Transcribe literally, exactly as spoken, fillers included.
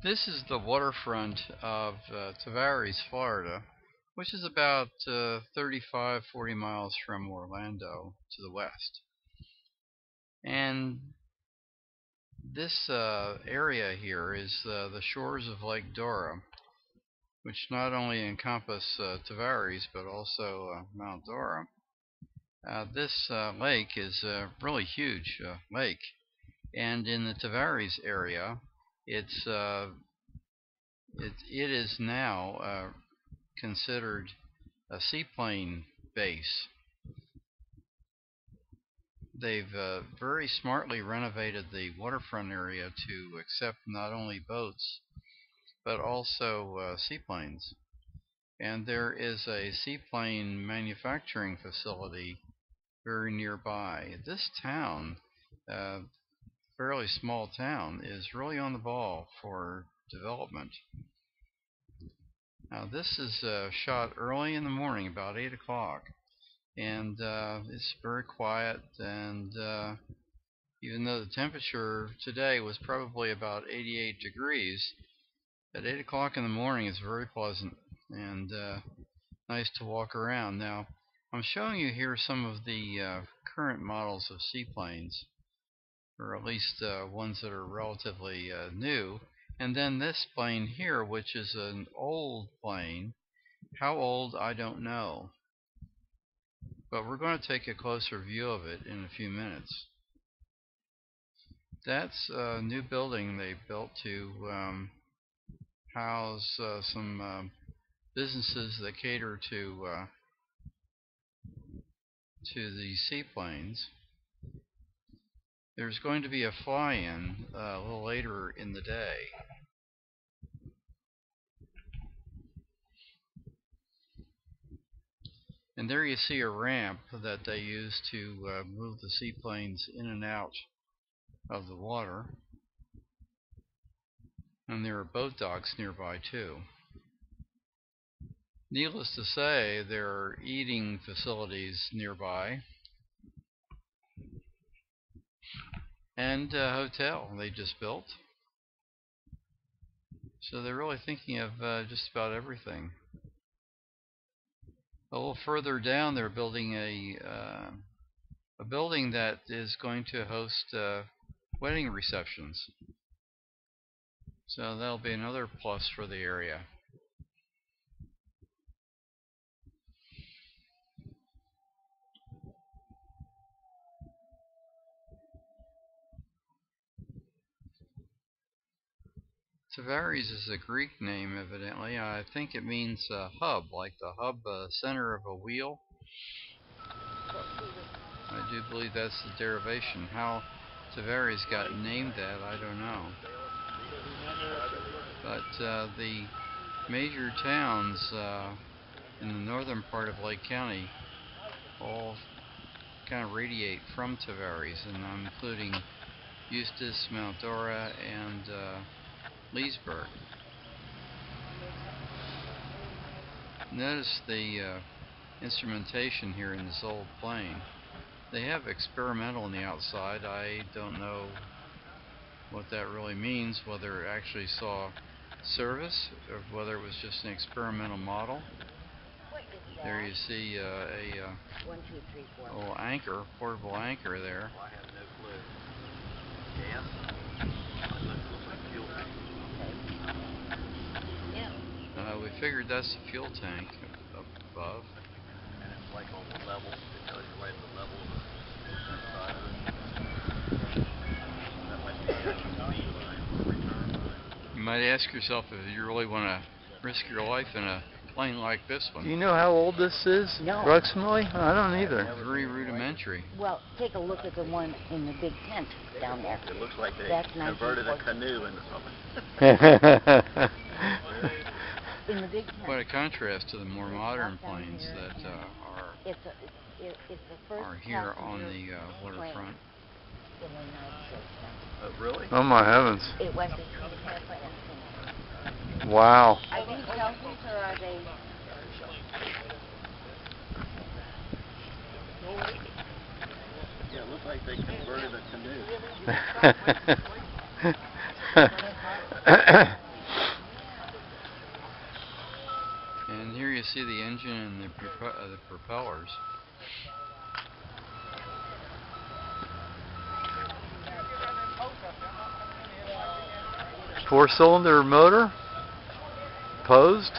This is the waterfront of uh, Tavares, Florida, which is about uh, thirty-five, forty miles from Orlando to the west. And this uh, area here is uh, the shores of Lake Dora, which not only encompass uh, Tavares but also uh, Mount Dora. Uh, this uh, lake is a really huge uh, lake, and in the Tavares area, It's uh, it it is now uh, considered a seaplane base. They've uh, very smartly renovated the waterfront area to accept not only boats but also uh, seaplanes. And there is a seaplane manufacturing facility very nearby. This town. Uh, fairly small town is really on the ball for development. Now this is uh, shot early in the morning, about eight o'clock, and uh, it's very quiet, and uh, even though the temperature today was probably about eighty-eight degrees, at eight o'clock in the morning it's very pleasant and uh, nice to walk around. Now I'm showing you here some of the uh, current models of seaplanes, or at least uh, ones that are relatively uh, new. And then this plane here, which is an old plane. How old, I don't know. But we're going to take a closer view of it in a few minutes. That's a new building they built to um, house uh, some uh, businesses that cater to, uh, to the seaplanes. There's going to be a fly-in uh, a little later in the day. And there you see a ramp that they use to uh, move the seaplanes in and out of the water. And there are boat docks nearby too. Needless to say, there are eating facilities nearby. And a hotel they just built. So they're really thinking of uh, just about everything. A little further down, they're building a uh, a building that is going to host uh, wedding receptions. So that'll be another plus for the area. Tavares is a Greek name, evidently. I think it means uh, hub, like the hub uh, center of a wheel. I do believe that's the derivation. How Tavares got named that, I don't know. But uh, the major towns uh, in the northern part of Lake County all kind of radiate from Tavares, and I'm including Eustis, Mount Dora, and uh, Leesburg. Notice the uh, instrumentation here in this old plane. They have experimental on the outside. I don't know what that really means, whether it actually saw service or whether it was just an experimental model. There you see uh, a uh, little anchor, portable anchor there. We figured that's the fuel tank up above. And it's like on the level, it tells you right the level of the side of it. That might be a return line. You might ask yourself if you really want to risk your life in a plane like this one. Do you know how old this is? No. Approximately? I don't either. Very rudimentary. Well, take a look at the one in the big tent down there. It looks like they that's converted a canoe into something. In the big Quite a contrast to the more modern planes that uh, are it's a, it, it's the first are here on the uh, waterfront. Oh, really? Oh my heavens! It was a wow. I think selfies or are they? Yeah, it looks like they converted a canoe. can see the engine and the, prop uh, the propellers. Four-cylinder motor, posed.